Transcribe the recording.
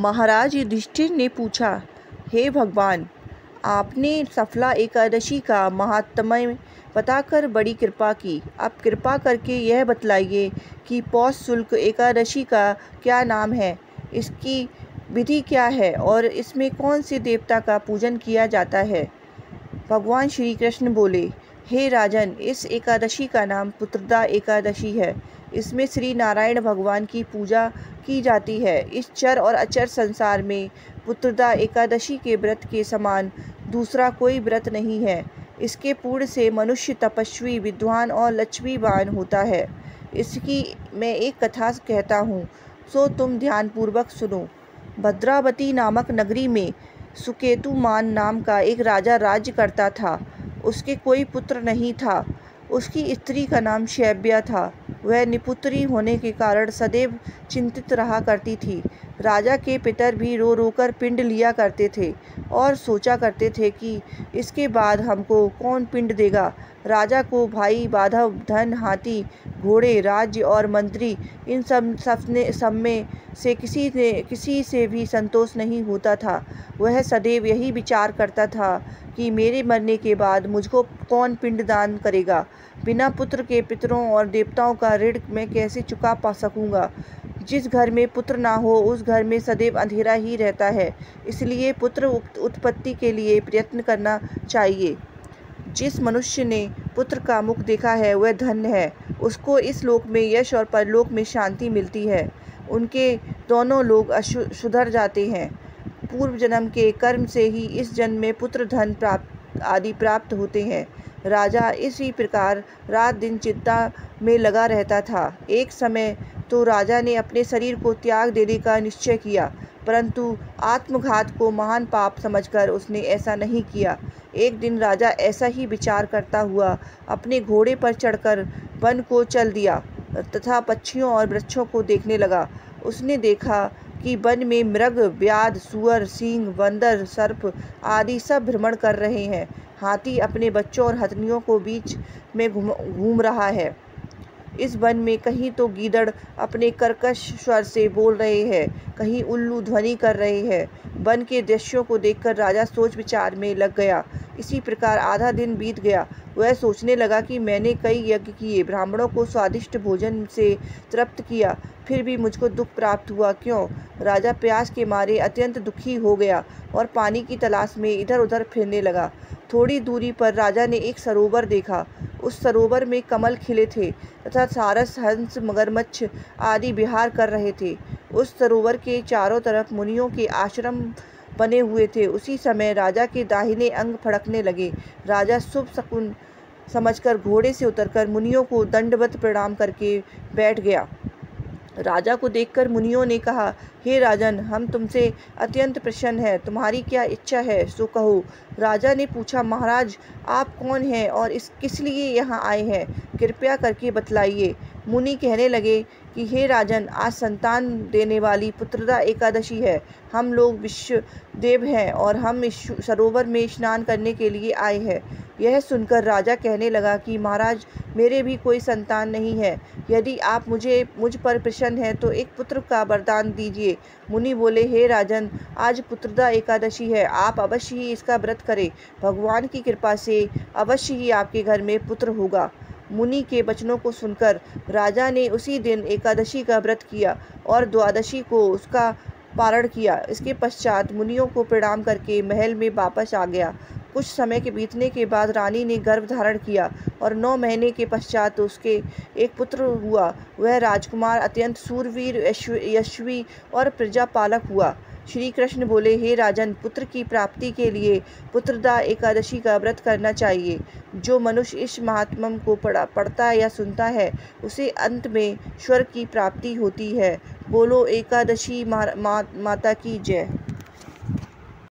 महाराज युधिष्ठिर ने पूछा, हे भगवान, आपने सफला एकादशी का महात्म्य बताकर बड़ी कृपा की। आप कृपा करके यह बतलाइए कि पौष शुक्ल एकादशी का क्या नाम है, इसकी विधि क्या है और इसमें कौन से देवता का पूजन किया जाता है। भगवान श्री कृष्ण बोले, हे राजन, इस एकादशी का नाम पुत्रदा एकादशी है। इसमें श्री नारायण भगवान की पूजा की जाती है। इस चर और अचर संसार में पुत्रदा एकादशी के व्रत के समान दूसरा कोई व्रत नहीं है। इसके पूर्ण से मनुष्य तपस्वी, विद्वान और लक्ष्मीवान होता है। इसकी मैं एक कथा कहता हूँ, सो तुम ध्यानपूर्वक सुनो। भद्रावती नामक नगरी में सुकेतु मान नाम का एक राजा राज्य करता था। उसके कोई पुत्र नहीं था। उसकी स्त्री का नाम शैब्या था। वह निपुत्री होने के कारण सदैव चिंतित रहा करती थी। राजा के पितर भी रो रोकर पिंड लिया करते थे और सोचा करते थे कि इसके बाद हमको कौन पिंड देगा। राजा को भाई, बाधव, धन, हाथी, घोड़े, राज्य और मंत्री, इन सब में से किसी से भी संतोष नहीं होता था। वह सदैव यही विचार करता था कि मेरे मरने के बाद मुझको कौन पिंडदान करेगा। बिना पुत्र के पितरों और देवताओं का ऋण मैं कैसे चुका पा सकूँगा। जिस घर में पुत्र ना हो उस घर में सदैव अंधेरा ही रहता है। इसलिए पुत्र उत्पत्ति के लिए प्रयत्न करना चाहिए। जिस मनुष्य ने पुत्र का मुख देखा है वह धन्य है। उसको इस लोक में यश और परलोक में शांति मिलती है। उनके दोनों लोग सुधर जाते हैं। पूर्व जन्म के कर्म से ही इस जन्म में पुत्र, धन आदि प्राप्त होते हैं। राजा इसी प्रकार रात दिन चिंता में लगा रहता था। एक समय तो राजा ने अपने शरीर को त्याग देने का निश्चय किया, परंतु आत्मघात को महान पाप समझकर उसने ऐसा नहीं किया। एक दिन राजा ऐसा ही विचार करता हुआ अपने घोड़े पर चढ़कर वन को चल दिया तथा पक्षियों और वृक्षों को देखने लगा। उसने देखा कि वन में मृग, व्याध, सुअर, सींग, बंदर, सर्प आदि सब भ्रमण कर रहे हैं। हाथी अपने बच्चों और हथनियों को बीच में घूम रहा है। इस वन में कहीं तो गीदड़ अपने कर्कश स्वर से बोल रहे हैं, कहीं उल्लू ध्वनि कर रहे हैं। वन के दृश्यों को देखकर राजा सोच विचार में लग गया। इसी प्रकार आधा दिन बीत गया। वह सोचने लगा कि मैंने कई यज्ञ किए, ब्राह्मणों को स्वादिष्ट भोजन से तृप्त किया, फिर भी मुझको दुख प्राप्त हुआ क्यों। राजा प्यास के मारे अत्यंत दुखी हो गया और पानी की तलाश में इधर उधर फिरने लगा। थोड़ी दूरी पर राजा ने एक सरोवर देखा। उस सरोवर में कमल खिले थे तथा सारस, हंस, मगरमच्छ आदि विहार कर रहे थे। उस सरोवर के चारों तरफ मुनियों के आश्रम बने हुए थे। उसी समय राजा के दाहिने अंग फड़कने लगे। राजा शुभ शकुन समझकर घोड़े से उतरकर मुनियों को दंडवत प्रणाम करके बैठ गया। राजा को देखकर मुनियों ने कहा, हे राजन, हम तुमसे अत्यंत प्रसन्न हैं। तुम्हारी क्या इच्छा है सो कहो। राजा ने पूछा, महाराज, आप कौन हैं और किस लिए यहाँ आए हैं, कृपया करके बतलाइए। मुनि कहने लगे कि हे राजन, आज संतान देने वाली पुत्रदा एकादशी है। हम लोग विश्व देव हैं और हम इस सरोवर में स्नान करने के लिए आए हैं। यह सुनकर राजा कहने लगा कि महाराज, मेरे भी कोई संतान नहीं है। यदि आप मुझ पर प्रसन्न हैं तो एक पुत्र का वरदान दीजिए। मुनि बोले, हे राजन, आज पुत्रदा एकादशी है, आप अवश्य ही इसका व्रत करें। भगवान की कृपा से अवश्य ही आपके घर में पुत्र होगा। मुनि के वचनों को सुनकर राजा ने उसी दिन एकादशी का व्रत किया और द्वादशी को उसका पारण किया। इसके पश्चात मुनियों को प्रणाम करके महल में वापस आ गया। कुछ समय के बीतने के बाद रानी ने गर्भ धारण किया और 9 महीने के पश्चात उसके एक पुत्र हुआ। वह राजकुमार अत्यंत सूरवीर, यशस्वी और प्रजापालक हुआ। श्री कृष्ण बोले, हे राजन, पुत्र की प्राप्ति के लिए पुत्रदा एकादशी का व्रत करना चाहिए। जो मनुष्य इस महात्म्य को पढ़ता या सुनता है उसे अंत में स्वर्ग की प्राप्ति होती है। बोलो एकादशी माता की जय।